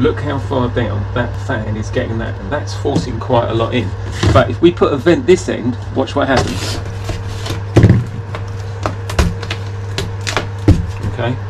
Look how far down that fan is getting that, and that's forcing quite a lot in. But if we put a vent this end, watch what happens. Okay.